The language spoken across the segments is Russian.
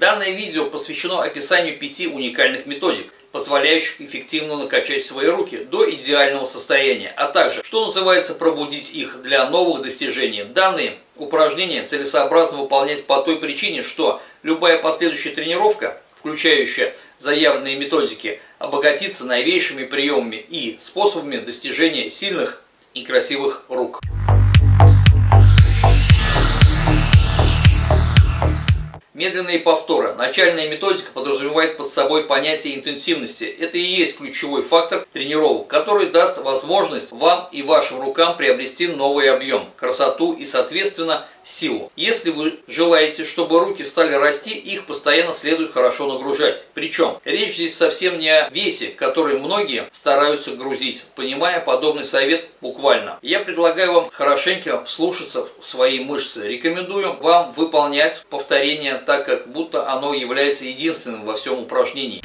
Данное видео посвящено описанию 5 уникальных методик, позволяющих эффективно накачать свои руки до идеального состояния, а также, что называется, пробудить их для новых достижений. Данные упражнения целесообразно выполнять по той причине, что любая последующая тренировка, включающая заявленные методики, обогатится новейшими приемами и способами достижения сильных и красивых рук. Медленные повторы. Начальная методика подразумевает под собой понятие интенсивности. Это и есть ключевой фактор тренировок, который даст возможность вам и вашим рукам приобрести новый объем, красоту и, соответственно, силу. Если вы желаете, чтобы руки стали расти, их постоянно следует хорошо нагружать. Причем речь здесь совсем не о весе, который многие стараются грузить, понимая подобный совет буквально. Я предлагаю вам хорошенько вслушаться в свои мышцы. Рекомендую вам выполнять повторение так, как будто оно является единственным во всем упражнении.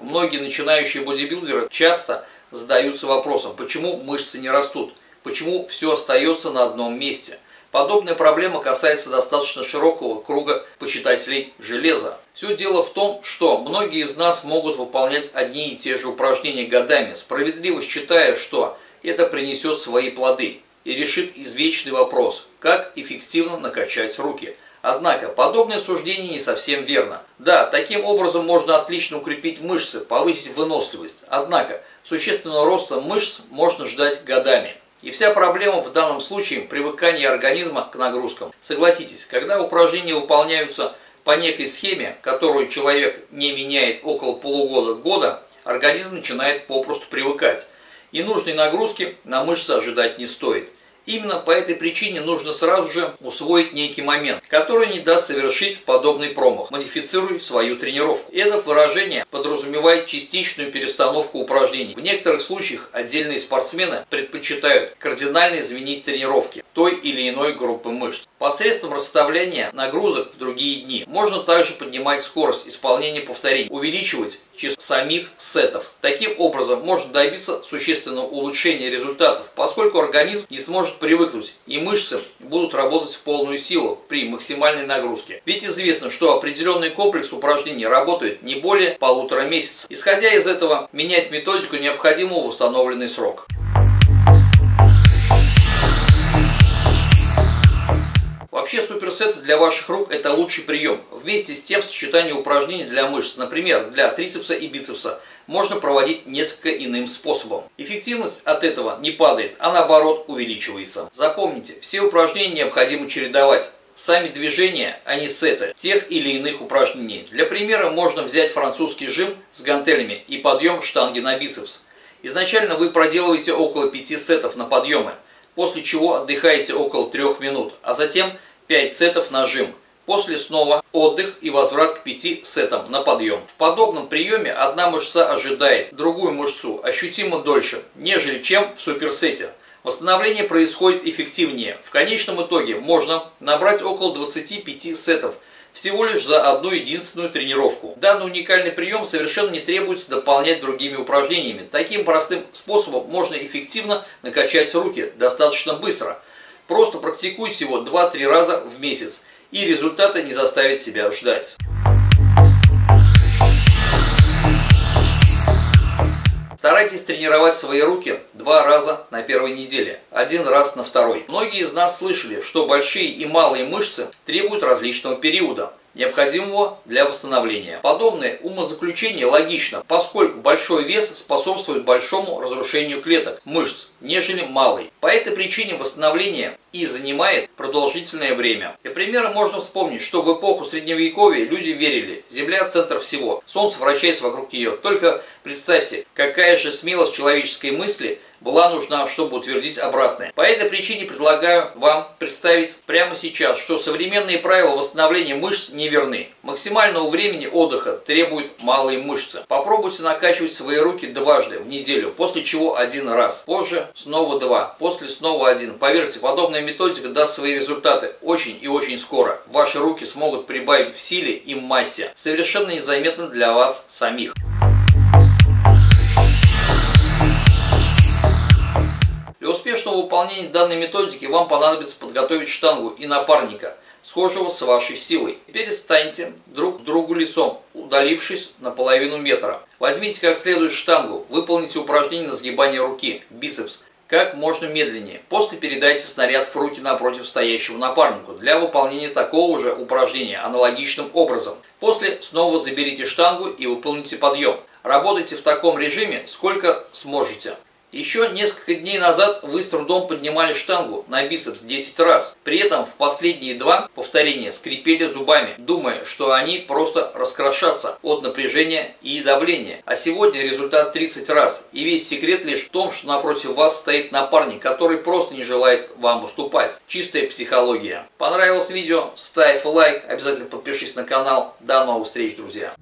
Многие начинающие бодибилдеры часто задаются вопросом, почему мышцы не растут, почему все остается на одном месте. Подобная проблема касается достаточно широкого круга почитателей железа. Все дело в том, что многие из нас могут выполнять одни и те же упражнения годами, справедливо считая, что это принесет свои плоды и решит извечный вопрос, как эффективно накачать руки. Однако, подобное суждение не совсем верно. Да, таким образом можно отлично укрепить мышцы, повысить выносливость. Однако, существенного роста мышц можно ждать годами. И вся проблема в данном случае – привыкание организма к нагрузкам. Согласитесь, когда упражнения выполняются по некой схеме, которую человек не меняет около полугода-года, организм начинает попросту привыкать. И нужной нагрузки на мышцы ожидать не стоит. Именно по этой причине нужно сразу же усвоить некий момент, который не даст совершить подобный промах. Модифицируй свою тренировку. Это выражение подразумевает частичную перестановку упражнений. В некоторых случаях отдельные спортсмены предпочитают кардинально изменить тренировки той или иной группы мышц. Посредством расставления нагрузок в другие дни можно также поднимать скорость исполнения повторений, увеличивать число самих сетов. Таким образом можно добиться существенного улучшения результатов, поскольку организм не сможет привыкнуть, и мышцы будут работать в полную силу при максимальной нагрузке. Ведь известно, что определенный комплекс упражнений работает не более 1,5 месяца. Исходя из этого, менять методику необходимо в установленный срок. Вообще суперсеты для ваших рук – это лучший прием. Вместе с тем сочетание упражнений для мышц, например, для трицепса и бицепса, можно проводить несколько иным способом. Эффективность от этого не падает, а наоборот увеличивается. Запомните, все упражнения необходимо чередовать. Сами движения, а не сеты тех или иных упражнений. Для примера можно взять французский жим с гантелями и подъем штанги на бицепс. Изначально вы проделываете около 5 сетов на подъемы, после чего отдыхаете около 3 минут, а затем 5 сетов на жим, после снова отдых и возврат к 5 сетам на подъем. В подобном приеме одна мышца ожидает другую мышцу ощутимо дольше, нежели чем в суперсете. Восстановление происходит эффективнее. В конечном итоге можно набрать около 25 сетов всего лишь за одну единственную тренировку. Данный уникальный прием совершенно не требуется дополнять другими упражнениями. Таким простым способом можно эффективно накачать руки достаточно быстро. Просто практикуйте его 2-3 раза в месяц, и результаты не заставят себя ждать. Старайтесь тренировать свои руки 2 раза на первой неделе, 1 раз на второй. Многие из нас слышали, что большие и малые мышцы требуют различного периода, необходимого для восстановления. Подобное умозаключение логично, поскольку большой вес способствует большому разрушению клеток, мышц, нежели малый. По этой причине восстановление и занимает продолжительное время. Для примера можно вспомнить, что в эпоху Средневековья люди верили, Земля – центр всего, Солнце вращается вокруг нее. Только представьте, какая же смелость человеческой мысли была нужна, чтобы утвердить обратное. По этой причине предлагаю вам представить прямо сейчас, что современные правила восстановления мышц не верны. Максимального времени отдыха требуют малые мышцы. Попробуйте накачивать свои руки 2 раза в неделю, после чего 1 раз, позже снова 2, после снова 1. Поверьте, подобная методика даст свои результаты очень и очень скоро. Ваши руки смогут прибавить в силе и массе, совершенно незаметно для вас самих. Для успешного успешного выполнения данной методики вам понадобится подготовить штангу и напарника, схожего с вашей силой. Теперь станьте друг к другу лицом, удалившись на половину метра. Возьмите как следует штангу, выполните упражнение на сгибание руки, бицепс, как можно медленнее. После передайте снаряд в руки напротив стоящему напарнику для выполнения такого же упражнения аналогичным образом. После снова заберите штангу и выполните подъем. Работайте в таком режиме, сколько сможете. Еще несколько дней назад вы с трудом поднимали штангу на бицепс 10 раз. При этом в последние 2 повторения скрипели зубами, думая, что они просто раскрошатся от напряжения и давления. А сегодня результат 30 раз. И весь секрет лишь в том, что напротив вас стоит напарник, который просто не желает вам уступать. Чистая психология. Понравилось видео? Ставь лайк. Обязательно подпишись на канал. До новых встреч, друзья.